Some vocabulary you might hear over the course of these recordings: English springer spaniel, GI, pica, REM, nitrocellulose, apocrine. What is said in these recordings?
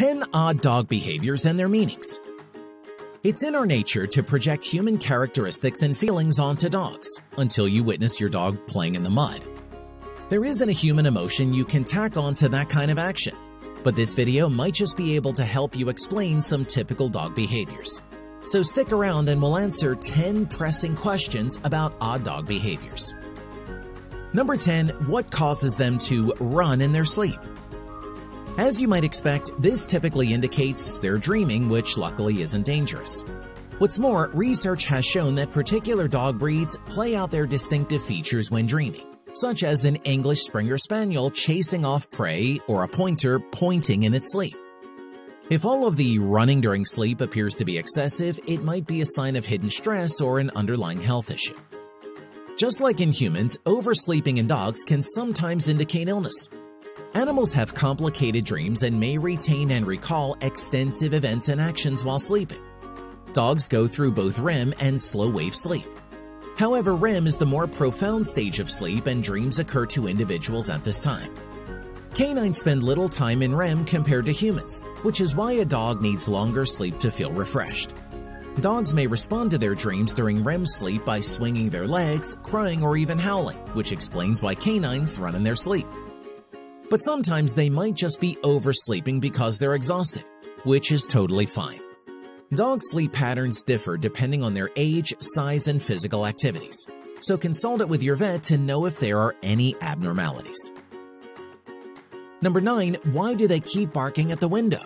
10 odd dog behaviors and their meanings. It's in our nature to project human characteristics and feelings onto dogs until you witness your dog playing in the mud. There isn't a human emotion you can tack onto that kind of action, but this video might just be able to help you explain some typical dog behaviors. So stick around and we'll answer 10 pressing questions about odd dog behaviors. Number 10. What causes them to run in their sleep? As you might expect, this typically indicates they're dreaming, which luckily isn't dangerous. What's more, research has shown that particular dog breeds play out their distinctive features when dreaming, such as an English Springer Spaniel chasing off prey or a pointer pointing in its sleep. If all of the running during sleep appears to be excessive, it might be a sign of hidden stress or an underlying health issue. Just like in humans, oversleeping in dogs can sometimes indicate illness. Animals have complicated dreams and may retain and recall extensive events and actions while sleeping. Dogs go through both REM and slow-wave sleep. However, REM is the more profound stage of sleep, and dreams occur to individuals at this time. Canines spend little time in REM compared to humans, which is why a dog needs longer sleep to feel refreshed. Dogs may respond to their dreams during REM sleep by swinging their legs, crying, or even howling, which explains why canines run in their sleep. But sometimes they might just be oversleeping because they're exhausted, which is totally fine. Dog sleep patterns differ depending on their age, size, and physical activities, so consult it with your vet to know if there are any abnormalities. Number 9. Why do they keep barking at the window?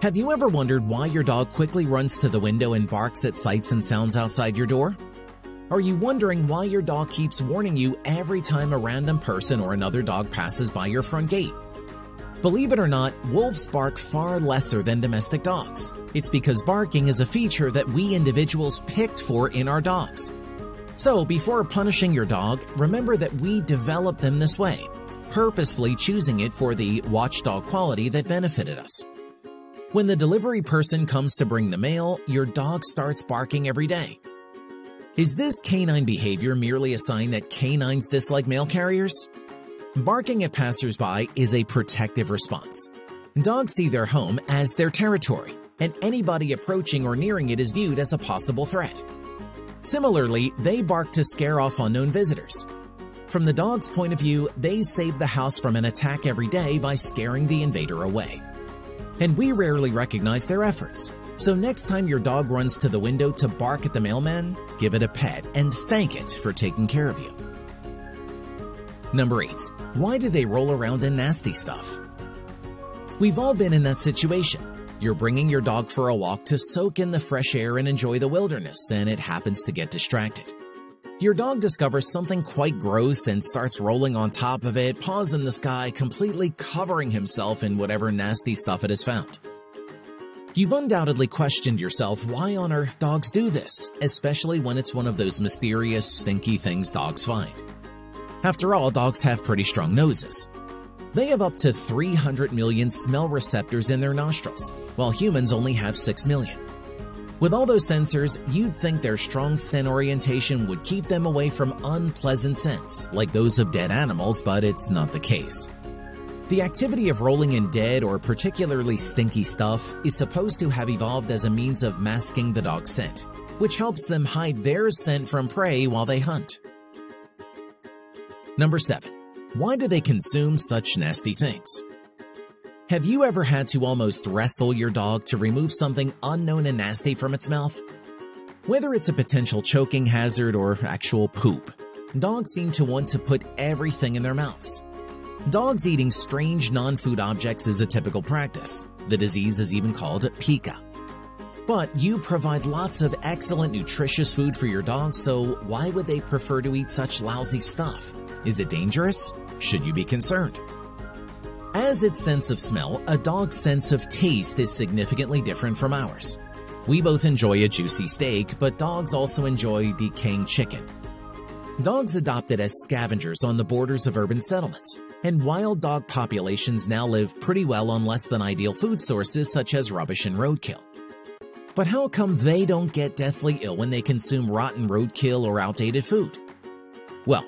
Have you ever wondered why your dog quickly runs to the window and barks at sights and sounds outside your door? Are you wondering why your dog keeps warning you every time a random person or another dog passes by your front gate? Believe it or not, wolves bark far lesser than domestic dogs. It's because barking is a feature that we individuals picked for in our dogs. So before punishing your dog, remember that we developed them this way, purposefully choosing it for the watchdog quality that benefited us. When the delivery person comes to bring the mail, your dog starts barking every day. Is this canine behavior merely a sign that canines dislike mail carriers? Barking at passersby is a protective response. Dogs see their home as their territory, and anybody approaching or nearing it is viewed as a possible threat. Similarly, they bark to scare off unknown visitors. From the dog's point of view, they save the house from an attack every day by scaring the invader away. And we rarely recognize their efforts. So next time your dog runs to the window to bark at the mailman, give it a pet and thank it for taking care of you. Number 8. Why do they roll around in nasty stuff? We've all been in that situation. You're bringing your dog for a walk to soak in the fresh air and enjoy the wilderness, and it happens to get distracted. Your dog discovers something quite gross and starts rolling on top of it, paws in the sky, completely covering himself in whatever nasty stuff it has found. You've undoubtedly questioned yourself why on earth dogs do this, especially when it's one of those mysterious, stinky things dogs find. After all, dogs have pretty strong noses. They have up to 300 million smell receptors in their nostrils, while humans only have 6 million. With all those sensors, you'd think their strong scent orientation would keep them away from unpleasant scents, like those of dead animals, but it's not the case. The activity of rolling in dead or particularly stinky stuff is supposed to have evolved as a means of masking the dog's scent, which helps them hide their scent from prey while they hunt. Number 7. Why do they consume such nasty things? Have you ever had to almost wrestle your dog to remove something unknown and nasty from its mouth? Whether it's a potential choking hazard or actual poop, dogs seem to want to put everything in their mouths. Dogs eating strange non-food objects is a typical practice. The disease is even called pica. But you provide lots of excellent nutritious food for your dog, so why would they prefer to eat such lousy stuff? Is it dangerous? Should you be concerned? As its sense of smell, a dog's sense of taste is significantly different from ours. We both enjoy a juicy steak, but dogs also enjoy decaying chicken. Dogs adopted as scavengers on the borders of urban settlements, and wild dog populations now live pretty well on less than ideal food sources such as rubbish and roadkill. But how come they don't get deathly ill when they consume rotten roadkill or outdated food? Well,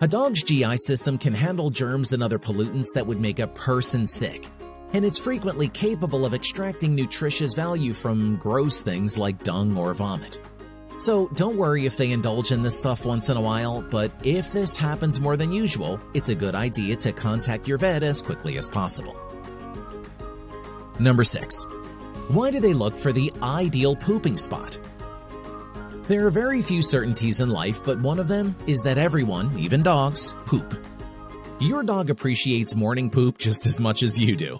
a dog's GI system can handle germs and other pollutants that would make a person sick, and it's frequently capable of extracting nutritious value from gross things like dung or vomit. So don't worry if they indulge in this stuff once in a while, but if this happens more than usual, it's a good idea to contact your vet as quickly as possible. Number 6. Why do they look for the ideal pooping spot? There are very few certainties in life, but one of them is that everyone, even dogs, poop. Your dog appreciates morning poop just as much as you do.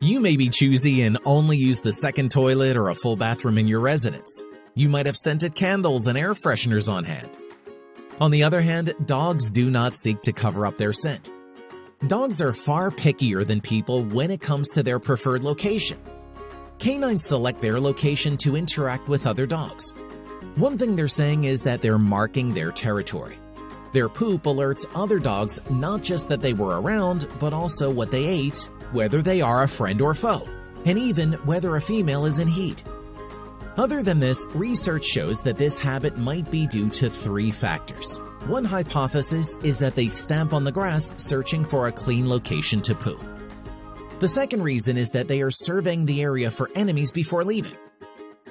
You may be choosy and only use the second toilet or a full bathroom in your residence. You might have scented candles and air fresheners on hand. On the other hand, dogs do not seek to cover up their scent. Dogs are far pickier than people when it comes to their preferred location. Canines select their location to interact with other dogs. One thing they're saying is that they're marking their territory. Their poop alerts other dogs not just that they were around, but also what they ate, whether they are a friend or foe, and even whether a female is in heat. Other than this, research shows that this habit might be due to 3 factors. One hypothesis is that they stamp on the grass searching for a clean location to poo. The second reason is that they are surveying the area for enemies before leaving.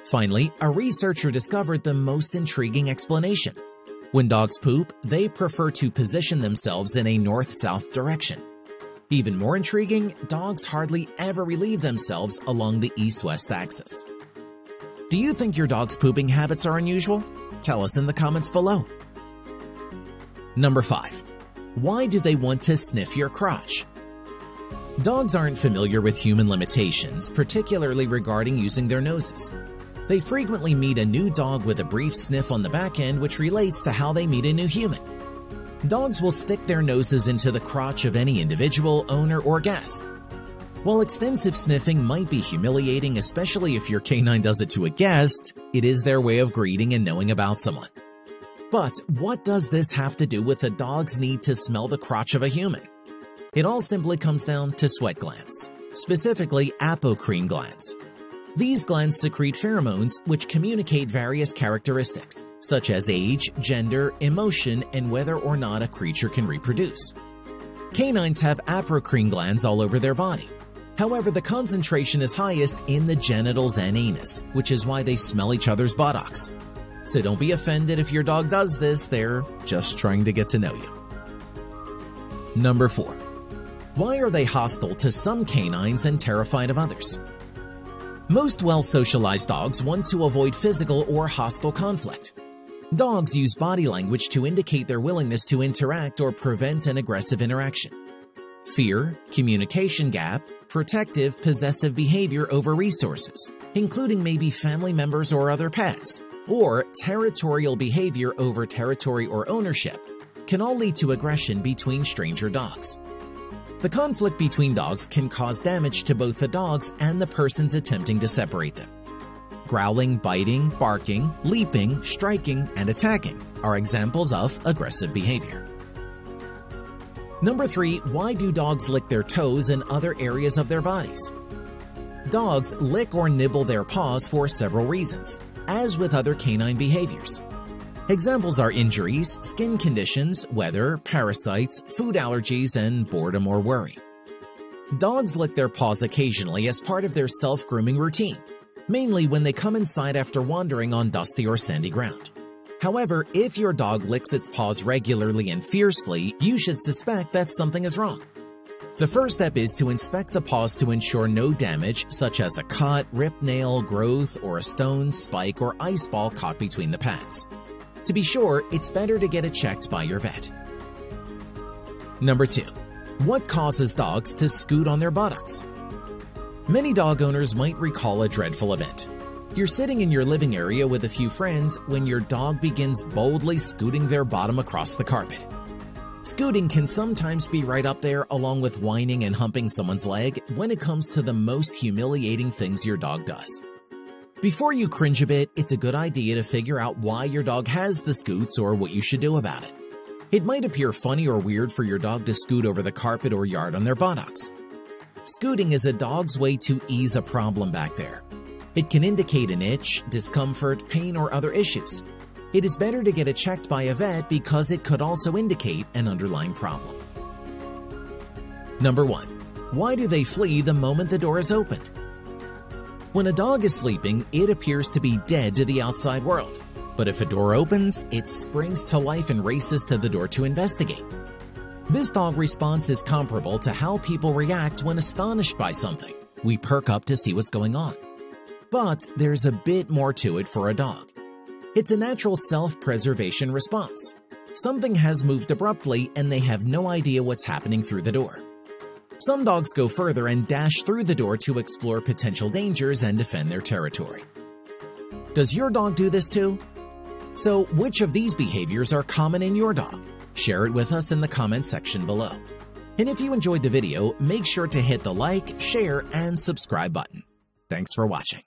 Finally, a researcher discovered the most intriguing explanation. When dogs poop, they prefer to position themselves in a north-south direction. Even more intriguing, dogs hardly ever relieve themselves along the east-west axis. Do you think your dog's pooping habits are unusual? Tell us in the comments below. Number 5. Why do they want to sniff your crotch? Dogs aren't familiar with human limitations, particularly regarding using their noses. They frequently meet a new dog with a brief sniff on the back end, which relates to how they meet a new human. Dogs will stick their noses into the crotch of any individual, owner, or guest. While extensive sniffing might be humiliating, especially if your canine does it to a guest, it is their way of greeting and knowing about someone. But what does this have to do with a dog's need to smell the crotch of a human? It all simply comes down to sweat glands, specifically apocrine glands. These glands secrete pheromones which communicate various characteristics, such as age, gender, emotion, and whether or not a creature can reproduce. Canines have apocrine glands all over their body. However, the concentration is highest in the genitals and anus, which is why they smell each other's buttocks. So don't be offended if your dog does this, they're just trying to get to know you. Number 4. Why are they hostile to some canines and terrified of others? Most well-socialized dogs want to avoid physical or hostile conflict. Dogs use body language to indicate their willingness to interact or prevent an aggressive interaction. Fear, communication gap, protective, possessive behavior over resources, including maybe family members or other pets, or territorial behavior over territory or ownership, can all lead to aggression between stranger dogs. The conflict between dogs can cause damage to both the dogs and the persons attempting to separate them. Growling, biting, barking, leaping, striking, and attacking are examples of aggressive behavior. Number 3. Why do dogs lick their toes and other areas of their bodies? Dogs lick or nibble their paws for several reasons, as with other canine behaviors. Examples are injuries, skin conditions, weather, parasites, food allergies, and boredom or worry. Dogs lick their paws occasionally as part of their self-grooming routine, mainly when they come inside after wandering on dusty or sandy ground. However, if your dog licks its paws regularly and fiercely, you should suspect that something is wrong. The first step is to inspect the paws to ensure no damage, such as a cut, ripped nail, growth, or a stone, spike, or ice ball caught between the pads. To be sure, it's better to get it checked by your vet. Number 2. What causes dogs to scoot on their buttocks? Many dog owners might recall a dreadful event. You're sitting in your living area with a few friends when your dog begins boldly scooting their bottom across the carpet. Scooting can sometimes be right up there along with whining and humping someone's leg when it comes to the most humiliating things your dog does. Before you cringe a bit, it's a good idea to figure out why your dog has the scoots or what you should do about it. It might appear funny or weird for your dog to scoot over the carpet or yard on their buttocks. Scooting is a dog's way to ease a problem back there. It can indicate an itch, discomfort, pain, or other issues. It is better to get it checked by a vet because it could also indicate an underlying problem. Number 1. Why do they flee the moment the door is opened? When a dog is sleeping, it appears to be dead to the outside world. But if a door opens, it springs to life and races to the door to investigate. This dog response is comparable to how people react when astonished by something. We perk up to see what's going on. But there's a bit more to it for a dog. It's a natural self-preservation response. Something has moved abruptly and they have no idea what's happening through the door. Some dogs go further and dash through the door to explore potential dangers and defend their territory. Does your dog do this too? So which of these behaviors are common in your dog? Share it with us in the comment section below. And if you enjoyed the video, make sure to hit the like, share, and subscribe button. Thanks for watching.